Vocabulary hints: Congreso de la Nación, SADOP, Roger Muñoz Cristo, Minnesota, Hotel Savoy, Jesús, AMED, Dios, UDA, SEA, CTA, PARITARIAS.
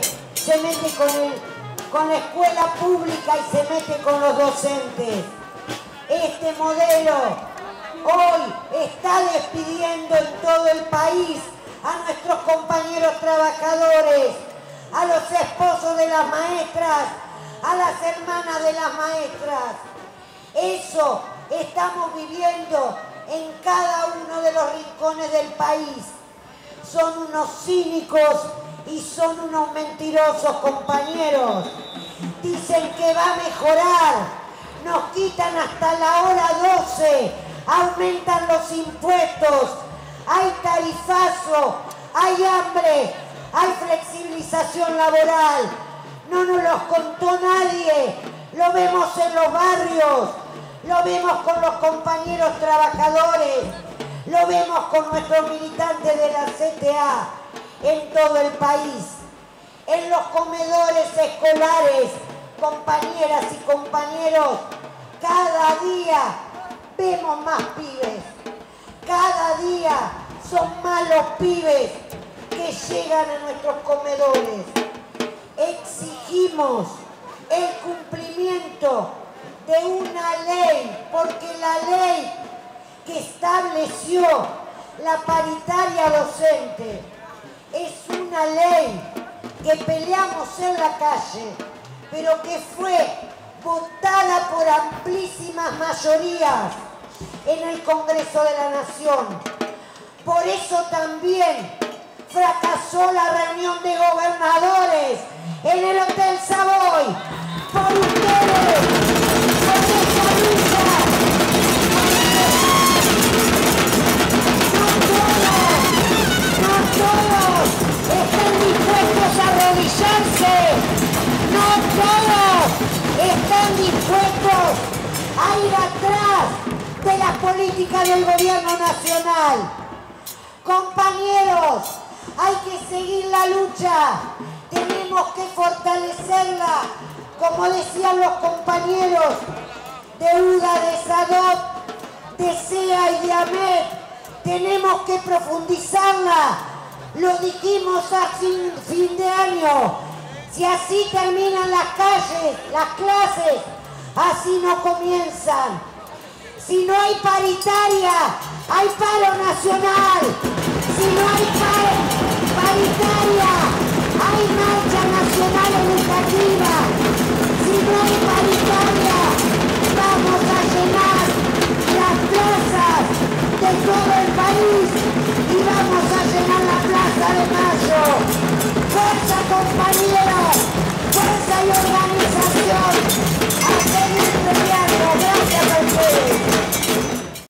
qué? Se mete con la escuela pública y se mete con los docentes. Este modelo hoy está despidiendo en todo el país a nuestros compañeros trabajadores, a los esposos de las maestras, a las hermanas de las maestras. Eso estamos viviendo en cada uno de los rincones del país. Son unos cínicos y son unos mentirosos, compañeros. Dicen que va a mejorar, nos quitan hasta la hora 12, aumentan los impuestos, hay tarifazo, hay hambre, hay flexibilización laboral. No nos los contó nadie, lo vemos en los barrios, lo vemos con los compañeros trabajadores, lo vemos con nuestros militantes de la CTA en todo el país. En los comedores escolares, compañeras y compañeros, cada día vemos más pibes. Cada día son más los pibes que llegan a nuestros comedores. Exigimos el cumplimiento de una ley, porque la ley que estableció la paritaria docente es una ley que peleamos en la calle, pero que fue votada por amplísimas mayorías en el Congreso de la Nación. Por eso también fracasó la reunión de gobernadores en el Hotel Savoy. Por ustedes. A ir atrás de las políticas del gobierno nacional. Compañeros, hay que seguir la lucha, tenemos que fortalecerla, como decían los compañeros de UDA, de SADOP, de SEA y de AMED, tenemos que profundizarla, lo dijimos a fin de año, si así terminan las calles, las clases, así no comienzan. Si no hay paritaria, hay paro nacional.